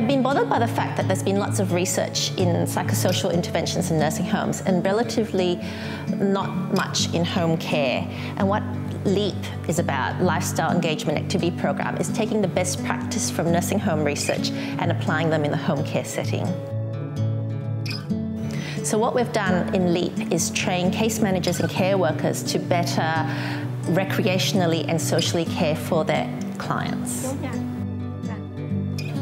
I've been bothered by the fact that there's been lots of research in psychosocial interventions in nursing homes and relatively not much in home care. And what LEAP is about, Lifestyle Engagement Activity Program, is taking the best practice from nursing home research and applying them in the home care setting. So what we've done in LEAP is train case managers and care workers to better recreationally and socially care for their clients.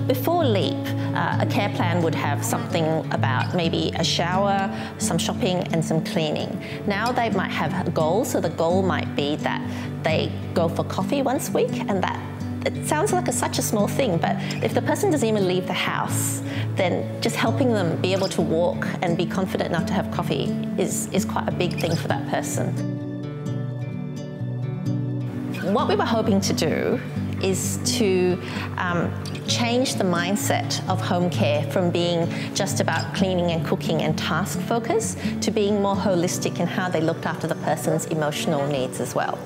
Before LEAP, a care plan would have something about maybe a shower, some shopping and some cleaning. Now they might have a goal, so the goal might be that they go for coffee once a week, and that it sounds like such a small thing, but if the person doesn't even leave the house, then just helping them be able to walk and be confident enough to have coffee is quite a big thing for that person. What we were hoping to do is to change the mindset of home care from being just about cleaning and cooking and task focus to being more holistic in how they looked after the person's emotional needs as well.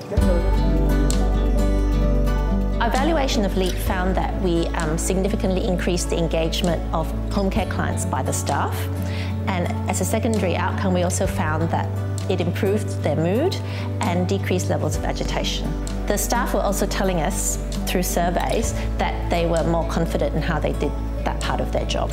Our evaluation of LEAP found that we significantly increased the engagement of home care clients by the staff, and as a secondary outcome we also found that it improved their mood and decreased levels of agitation. The staff were also telling us through surveys that they were more confident in how they did that part of their job.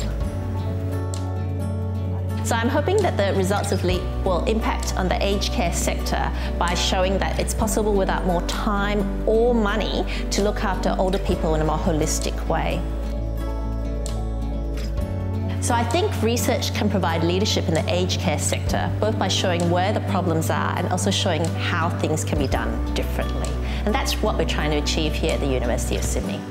So I'm hoping that the results of LEAP will impact on the aged care sector by showing that it's possible without more time or money to look after older people in a more holistic way. So I think research can provide leadership in the aged care sector, both by showing where the problems are and also showing how things can be done differently. And that's what we're trying to achieve here at the University of Sydney.